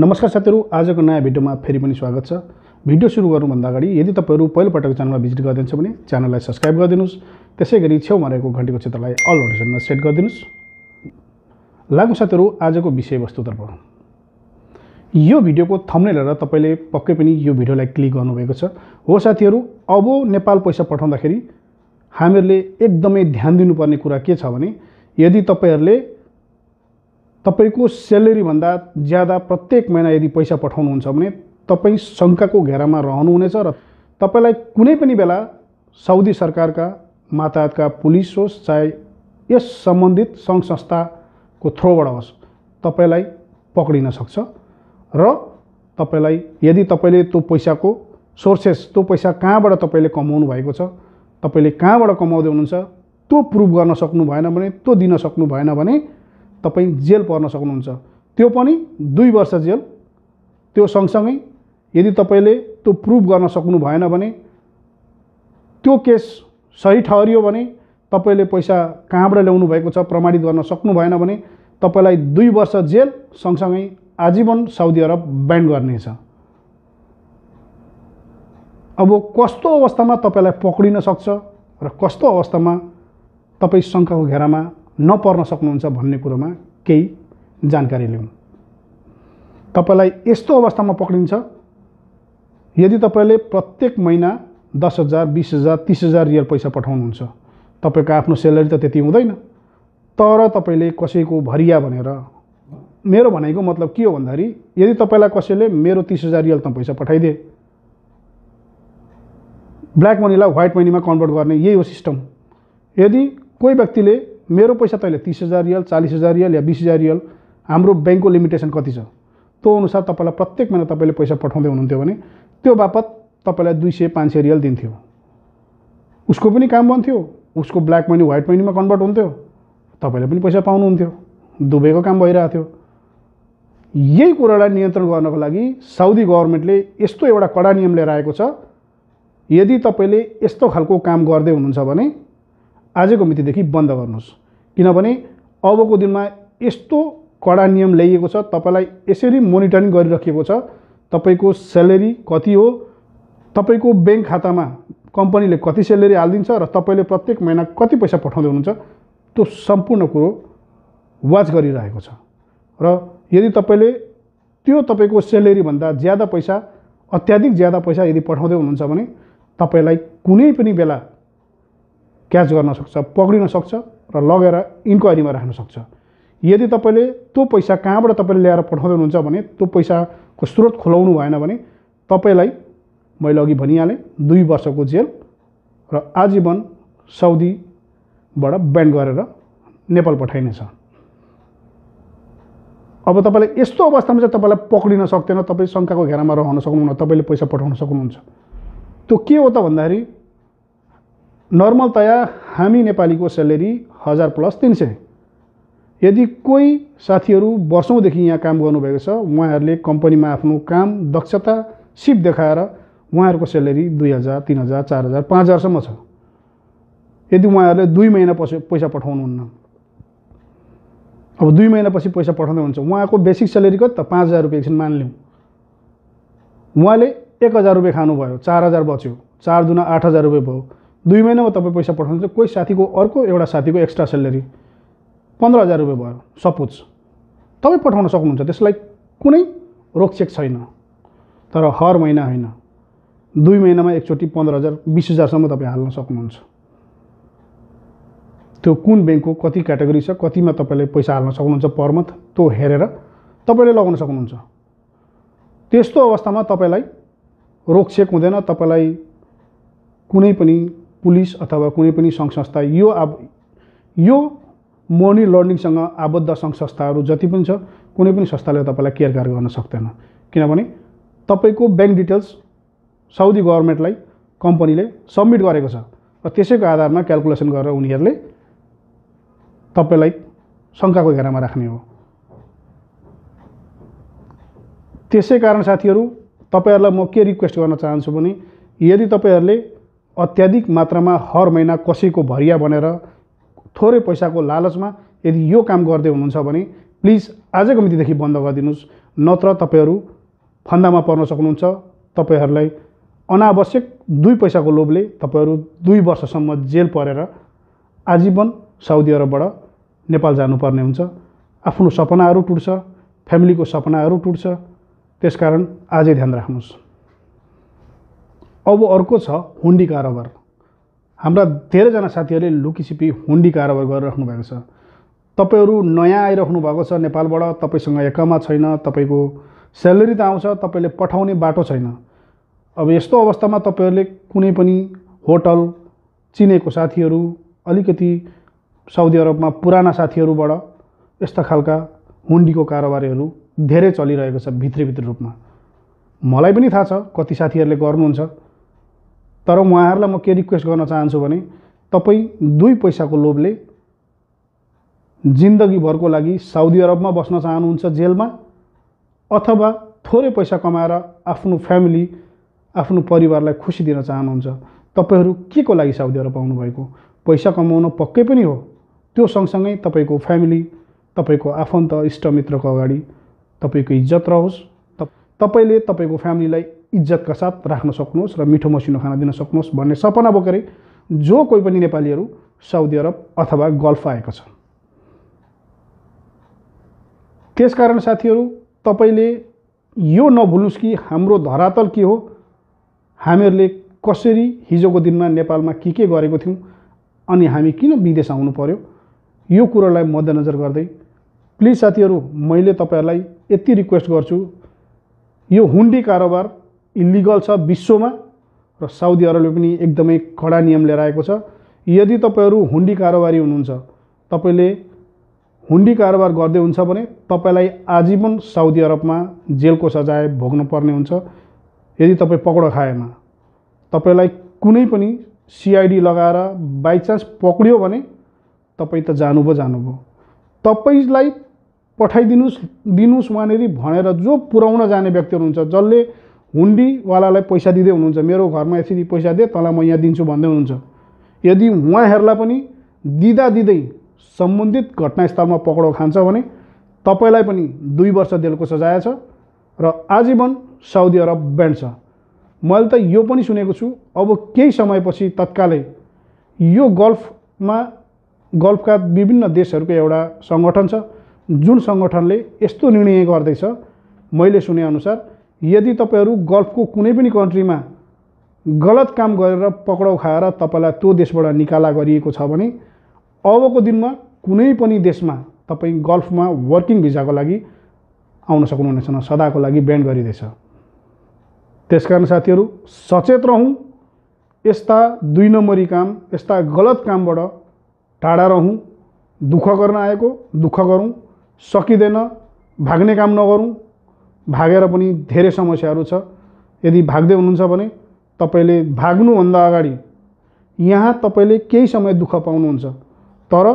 नमस्कार साथीहरु, आजको नयाँ भिडियोमा फेरि पनि स्वागत छ। भिडियो सुरु गर्नुभन्दा अगाडि यदि तपाईहरु पहिलो पटक च्यानलमा भिजिट गर्दै हुनुहुन्छ भने च्यानललाई सब्स्क्राइब गर्दिनुस्। त्यसैगरी छेउमा रहेको घण्टीको क्षेत्रलाई अल नोटिफिकेसनमा सेट गर्दिनुस्। लागौं साथीहरु आजको विषयवस्तुतर्फ। यो भिडियोको थम्बनेल हेरेर तपाईले पक्कै पनि यो भिडियोलाई क्लिक गर्नुभएको छ। हो साथीहरु, अब नेपाल पैसा पठाउँदाखेरि हामीहरुले एकदमै ध्यान दिनुपर्ने कुरा के छ भने यदि तपाईहरुले तपाईको स्यालेरी भन्दा ज्यादा प्रत्येक महिना यदि पैसा पठाउनुहुन्छ भने तपाई शंकाको घेरामा रहनुहुनेछ र तपाईलाई कुनै पनि बेला साउदी सरकारका मातहतका पुलिस होस् चाहे यस सम्बन्धित संघ संस्थाको थ्रोबाट होस् तपाईलाई पक्रिन सक्छ र तपाईलाई यदि तपाईले त्यो पैसाको सोर्सेस त्यो पैसा कहाँबाट तपाईले कमाउनु भएको छ तपाईले कहाँबाट कमाउँदै हुनुहुन्छ त्यो प्रुफ गर्न सक्नु भएन भने त्यो दिन सक्नु भएन भने तपाई जेल पर्न सक्नुहुन्छ। त्यो पनि 2 वर्ष जेल। त्यो सँगसँगै यदि तपाईले त्यो प्रुफ गर्न सक्नु भएन भने त्यो केस सही ठहरियो भने तपाईले पैसा कहाँबाट ल्याउनु भएको छ प्रमाणित गर्न सक्नु भएन भने तपाईलाई 2 वर्ष जेल सँगसँगै आजीवन साउदी अरब ब्यान गर्नेछ। अब कस्तो अवस्थामा तपाईलाई पक्रिन सक्छ र कस्तो अवस्थामा तपाई शंकाको घेरामा नपर्न सक्नुहुन्छ भन्ने कुरामा केही जानकारी लिउँ। तपाईलाई यस्तो अवस्थामा पक्रिन्छ यदि तपाईले प्रत्येक महिना 10,000 20,000 30,000 रियल पैसा पठाउनुहुन्छ। तपाईको आफ्नो स्यालेरी त त्यति हुँदैन, तर तपाईले कसैको भरिया भनेर, मेरो भनेको मतलब के हो भन्दाखेरि यदि तपाईलाई कसैले मेरो 30,000 रियल त पैसा पठाइदिए, ब्ल्याक मनीलाई व्हाइट मनीमा कन्भर्ट गर्ने यही हो सिस्टम। यदि कोही व्यक्तिले मेरो पैसा तैले 30,000 रियल 40,000 रियल या 20,000 रियल, हाम्रो बैंकको लिमिटेसन कति छ त्यो अनुसार तपाईलाई प्रत्येक महिना तपाईले पैसा पठाउँदै हुनुहुन्थ्यो भने त्यो बापत तपाईलाई 200-500 रियल दिन्थ्यो। उसको पनि काम बन्थ्यो, उसको ब्ल्याक मनी व्हाइट मनीमा कन्भर्ट हुन्थ्यो, तपाईले पनि पैसा पाउनुहुन्थ्यो, दुबैको काम भइरहेको थियो। यही कुरालाई नियन्त्रण गर्नको लागि साउदी गभर्नमेन्टले यस्तो एउटा कडा नियम लिएर आएको छ। यदि तपाईले यस्तो खालको काम गर्दै हुनुहुन्छ भने आजको मितिदेखि बन्द गर्नुस्, किनभने अबको दिनमा यस्तो कडा नियम ल्याइएको छ। तपाईलाई यसरी मोनिटरिङ गरिराखेको छ, तपाईको स्यालेरी कति हो, तपाईको बैंक खातामा कम्पनीले कति स्यालेरी हाल्दिन्छ र तपाईले प्रत्येक महिना कति पैसा पठाउँदै हुनुहुन्छ त्यो सम्पूर्ण कुरो वाच गरिरहेको छ। र यदि तपाईले त्यो तपाईको स्यालेरी भन्दा ज्यादा पैसा अत्याधिक ज्यादा पैसा यदि पठाउँदै हुनुहुन्छ भने तपाईलाई कुनै पनि बेला क्याच गर्न सक्छ, पक्रिन सक्छ र लगेर इन्क्वायरीमा राख्न सक्छ। यदि तपाईले त्यो पैसा कहाँबाट तपाईले ल्याएर पठाउँदै हुनुहुन्छ भने त्यो पैसाको स्रोत खुलाउनु भएन भने तपाईलाई मैले अघि भनिहालेँ 2 वर्षको जेल र आजीवन साउदीबाट ब्यान गरेर नेपाल पठाइनेछ। अब तपाईले यस्तो अवस्थामा चाहिँ तपाईलाई पक्रिन सक्दैन, तपाई शंकाको घेरामा रहन सक्नुहुन्न, तपाईले पैसा पठाउन सक्नुहुन्छ। त्यो के हो त भन्दाखेरि नर्मलतया हामी नेपालीको स्यालेरी 1000+300। यदि कोही साथीहरु वर्षौंदेखि यहाँ काम गर्नुभएको छ उहाँहरुले कम्पनीमा आफ्नो काम दक्षता सिप देखाएर उहाँहरुको स्यालेरी 2000 3000 4000 5000 सम्म छ। यदि उहाँहरुले 2 महिना पछि पैसा पठाउनुहुन्न, अब 2 महिनापछि पैसा पठाउँदै हुन्छ, उहाँको बेसिक स्यालेरी कति त 5000 रुपैयाँ एकछिन मान्लियौ, उहाँले 1000 रुपैयाँ खानुभयो, 4000 बच्यो, 4 दुना 8000 रुपैयाँ भयो। 2 महिनामा तपाईं पैसा पठाउनुहुन्छ, कोही साथीको अर्को एउटा साथीको एक्स्ट्रा स्यालेरी 15,000 रुपैयाँ भयो सपोज, तपाईं पठाउन सक्नुहुन्छ, त्यसलाई कुनै रोकचेक छैन। तर हर महिना होइन, 2 महिनामा एकचोटी 15,000 20,000 सम्म तपाईं हाल्न सक्नुहुन्छ। त्यो कुन बैंकको कति क्याटेगोरी छ कतिमा तपाईले पैसा हाल्न सक्नुहुन्छ पर मन्थ त्यो हेरेर तपाईले लगाउन सक्नुहुन्छ। त्यस्तो अवस्थामा तपाईलाई रोकचेक हुँदैन, तपाईलाई कुनै पनि पुलिस अथवा कुनै पनि संघ संस्था यो मनी लन्ड्रिङसँग आबद्ध संघ संस्थाहरू जति पनि छ कुनै पनि संस्थाले तपाईलाई केयरकार गर्न सक्दैन, किनभने तपाईको बैंक डिटेल्स साउदी गभर्नमेन्टलाई कम्पनीले सबमिट गरेको छ र त्यसैको आधारमा क्याल्कुलेसन गरेर उनीहरूले तपाईलाई शंकाको घेरामा राख्ने हो। त्यसै कारण साथीहरू तपाईहरुलाई म के रिक्वेस्ट गर्न चाहन्छु भने यदि तपाईहरुले अत्याधिक मात्रामा हर महिना कसैको भरिया बनेर थोरै पैसाको लालचमा यदि यो काम गर्दै हुनुहुन्छ भने प्लिज आजको मितिदेखि बन्द गरिदिनुस् नत्र तपाईहरु फन्दामा पर्न सक्नुहुन्छ। तपाईहरुलाई अनावश्यक 2 पैसाको लोभले तपाईहरु 2 वर्षसम्म जेल परेर आजीवन साउदी अरबबाट नेपाल जानुपर्ने हुन्छ। आफ्नो सपनाहरु टुट्छ, फ्यामिलीको सपनाहरु टुट्छ। त्यसकारण आजै ध्यान राख्नुस्। अब अर्को छ हुन्डी कारोबार। हाम्रा धेरै जना साथीहरुले लुकीछिपी हुन्डी कारोबार गरिराख्नु भएको छ। तपाईहरु नयाँ आइराख्नु भएको छ नेपालबाट, तपाईसँग एकमा छैन, तपाईको स्यालेरी त आउँछ, तपाईले पठाउने बाटो छैन। अब यस्तो अवस्थामा तपाईहरुले कुनै पनि होटल चिनेको साथीहरु, अलिकति साउदी अरबमा पुराना साथीहरुबाट यस्ता खालका हुन्डीको कारोबारहरु धेरै चलिरहेको छ भित्र रूपमा। मलाई पनि थाहा छ कति साथीहरुले गर्नुहुन्छ, तर उहाँहरुलाई म के रिक्वेस्ट गर्न चाहन्छु भने तपाई 2 पैसाको लोभले जिंदगी भर को लागि साउदी अरब में बस्न चाहनुहुन्छ जेल में, अथवा थोड़े पैसा कमाएर आफ्नो फ्यामिली आफ्नो परिवारलाई खुशी दिन चाहनुहुन्छ। तपाईहरु के को लागि साउदी अरब आउनु भएको? पैसा कमाउन पक्कै पनि हो, त्यो सँगसँगै तपाईको फ्यामिली, तपाईको आफन्त इष्टमित्रको अगाडि तपाईको इज्जत रहोस्। तपाईले तपाईको फ्यामिलीलाई इज्जतका साथ राख्न सक्नुहोस् र मिठो मसिनो खाना दिन सक्नुहोस् भन्ने सपना बोकेर जो कोही पनि नेपालीहरु साउदी अरब अथवा गल्फ आएको छ। त्यसकारण साथीहरु तपाईले यो नभुल्नुस् कि हाम्रो धरातल के हो, हामीहरुले कसरी हिजोको दिनमा नेपालमा के गरेको थियौं अनि हामी किन विदेश आउनु पर्यो। यो कुरालाई मध्यनजर गर्दै प्लिज साथीहरु मैले तपाईहरुलाई यति रिक्वेस्ट गर्छु, यो हुन्डी कारोबार इलिगल छ विश्वमा र साउदी अरबले पनि एकदमै कडा नियम लिएर आएको छ। यदि तपाईहरु हुन्डी कारोबारी हुनुहुन्छ, तपाईले हुन्डी कारोबार गर्दै हुन्छ भने तपाईलाई आजीवन साउदी अरबमा जेलको सजाय भोग्न पर्ने हुन्छ। यदि तपाई पकड खाएमा तपाईलाई कुनै पनि सीआईडी लगाएर बाइ चान्स पकड्यो भने तपाई त जानुभयो। तपाईलाई पठाइदिनुस् उहाँनेरी भनेर जो पुराउन जाने व्यक्ति हुनुहुन्छ, जसले हुन्डीवालालाई पैसा दिँदै हुनुहुन्छ, मेरो घरमा यसरी पैसा दे तँलाई म यहाँ दिन्छु भन्दै हुनुहुन्छ, यदि उहाँहरुलाई पनि दिदा दिदै सम्बन्धित घटनास्थलमा पक्राउ खान्छ भने तपाईलाई पनि 2 वर्ष जेलको सजाय छ र आजीवन साउदी अरब ब्यान छ। मैले त यो पनि सुनेको छु अब केही समयपछि तत्कालै यो गल्फमा गल्फका विभिन्न देशहरुको एउटा संगठन छ, जुन संगठनले यस्तो निर्णय गर्दैछ। मैले सुने अनुसार यदि तपाईहरु गल्फको कुनै पनि कन्ट्रीमा गलत काम गरेर पक्राउ खाएर तपाईलाई त्यो देशबाट निकाला गरिएको छ भने अबको दिनमा कुनै पनि देशमा तपाई गल्फमा वर्किङ भिजाको लागि आउन सक्नुहुनेछन, सदाको लागि ब्यान गरिदैछ। त्यसकारण साथीहरु सचेत रहौं, यस्ता 2 नम्बरी काम, यस्ता गलत कामबाट टाढा रहौं। दुःख गर्न आएको दुःख गरौं, सकिदैन भाग्ने काम नगरौं। भागेर पनि धेरै समस्याहरु छ। यदि भाग्दै हुनुहुन्छ भने तपाईले भाग्नु भन्दा अगाडि यहाँ तपाईले केही समय दुःख पाउनुहुन्छ, तर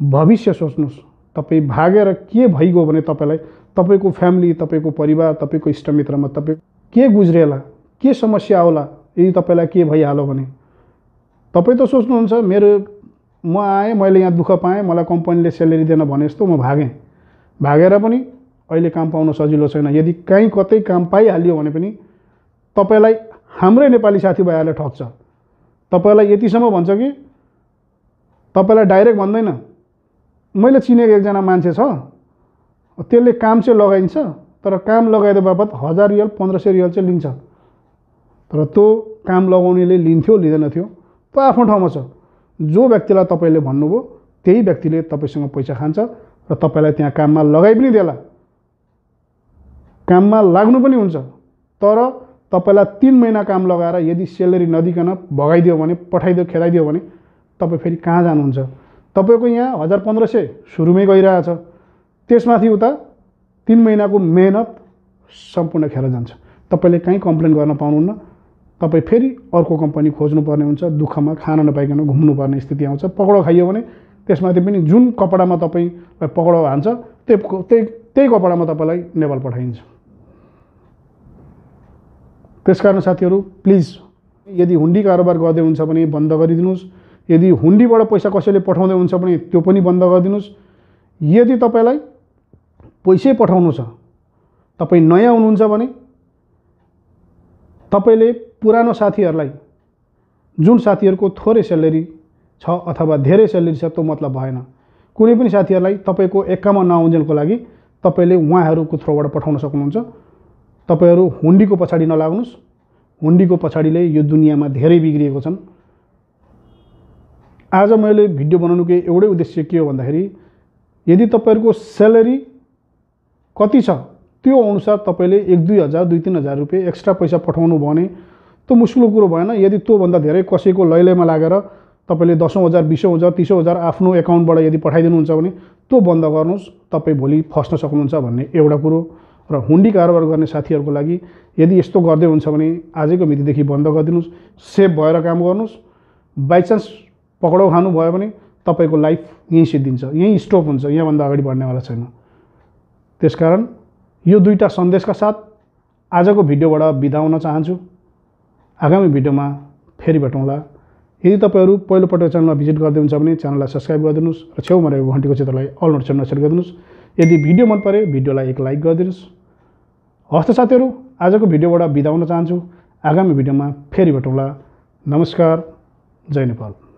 भविष्य सोच्नुस्। तपाई भागेर के भइगयो भने तपाईलाई तपाईको फ्यामिली, तपाईको परिवार, तपाईको इष्टमित्रमा तपाई के गुज्रेला, के समस्या होला। यदि तपाईलाई के भइहाल्यो भने तपाई त सोच्नुहुन्छ मेरो म आए, मैले यहाँ दुःख पाएँ, मलाई कम्पनीले स्यालेरी दिन भने जस्तो म भागेँ। भागेर पनि अहिले काम पाउन सजिलो छैन। यदि कहीं कतै काम पाइहाल्यो भने पनि तपाईलाई हाम्रै नेपाली साथीभाइहरुले ठग्छ। तपाईलाई यतिसम्म भन्छ कि तपाईलाई डाइरेक्ट भन्दैन, मैले चिनेको एकजना मान्छे छ त्यसले काम चाहिँ लगाइन्छ, तर काम लगाइदा बापत 1000 रियल 1500 रियल चाहिँ लिन्छ। तर त्यो काम लगाउनेले लिन्थ्यो लिँदैन थियो त आफ्नो ठाउँमा छ। जो व्यक्तिलाई तपाईले भन्नुभयो त्यही व्यक्तिले तपाईसँग पैसा खान्छ र तपाईलाई त्यहाँ काममा लगाइ पनि देला, काममा लाग्नु पनि हुन्छ। तर तपाईलाई 3 महिना काम लगाएर यदि स्यालेरी नदिकन भगाइदियो भने, पठाइदियो खेदाइदियो भने तपाई फेरि कहाँ जानुहुन्छ? तपाईको यहाँ 1000 1500 सुरुमै गइरहेछ, त्यसमाथि उता 3 महिनाको मेहनत सम्पूर्ण खेर जान्छ। तपाईले कहीं कम्प्लेन गर्न पाउनुहुन्न। तपाई फेरि अर्को कम्पनी खोज्नु पर्ने हुन्छ, दुःखमा खाना नपाइकन घुम्नु पर्ने स्थिति आउँछ। पक्राउ खाइयो भने त्यसमाथि पनि जुन कपडामा तपाईलाई पक्राउ हान्छ त्यही कपडामा तपाईलाई नेपाल पठाइन्छ। त्यसकारण साथीहरु प्लिज यदि हुन्डी कारोबार गर्दै हुन्छ भने बन्द गरिदिनुस्। यदि हुन्डीबाट पैसा कसैले पठाउँदै हुन्छ भने त्यो पनि बन्द गरिदिनुस्। यदि तपाईलाई पैसा पठाउनु छ तपाई नयाँ हुनुहुन्छ भने तपाईले पुरानो साथीहरुलाई जुन साथीहरुको थोरै स्यालेरी छ अथवा धेरै स्यालेरी छ त्यो मतलब भएन। कुनै पनि साथीहरुलाई तपाईको 51 नआउन्जेलको लागि तपाईले उहाँहरुको थ्रोबाट पठाउन सक्नुहुन्छ। तपाईहरु हुन्डीको पछाडी नलाग्नुस्। हुन्डीको पछाडीले यो दुनियाँमा धेरै बिग्रिएको छन्। आज मैले भिडियो बनाउनुको एउटै उद्देश्य के हो भन्दाखेरि यदि तपाईहरुको स्यालेरी कति छ त्यो अनुसार तपाईले 1-2 हजार 2-3 हजार रुपैयाँ एक्स्ट्रा पैसा पठाउनु भने त मुस्किलो कुरो भएन। यदि त्यो भन्दा धेरै कसैको लैलैमा लागेर तपाईले 10,000 20,000 30,000 आफ्नो एकाउन्टबाट यदि पठाइदिनुहुन्छ भने त्यो बन्द गर्नुस्। तपाई भोलि फस्न सक्नुहुन्छ भन्ने एउटा कुरो र हुन्डी कारोबार गर्ने साथीहरुको लागि यदि यस्तो गर्दै हुन्छ भने आजको मितिदेखि बन्द गर्दिनुस्। सेफ भएर काम गर्नुस्। बाइ चान्स पकडाउ खानु भयो भने तपाईको लाइफ यही सिद्धिन्छ, यही स्टप हुन्छ, यहाँ भन्दा अगाडि बढ्नेवाला छैन। त्यसकारण यो दुईटा सन्देशका साथ आजको भिडियोबाट बिदा हुन चाहन्छु। आगामी भिडियोमा फेरि भेटौँला। यदि तपाईहरु पहिलो पटक च्यानलमा भिजिट गर्दै हुनुहुन्छ भने च्यानललाई सब्स्क्राइब गरिदिनुस् र छेउमा रहेको घण्टीको क्षेत्रलाई अल नोटिफिकेसन सेट गरिदिनुस्। यदि भिडियो मन परे भिडियोलाई एक लाइक गरिदिनुस्। हस्त साथीहरु, आजको भिडियोबाट बिदा हुन चाहन्छु। आगामी भिडियोमा फेरि भेटौँला। नमस्कार। जय नेपाल।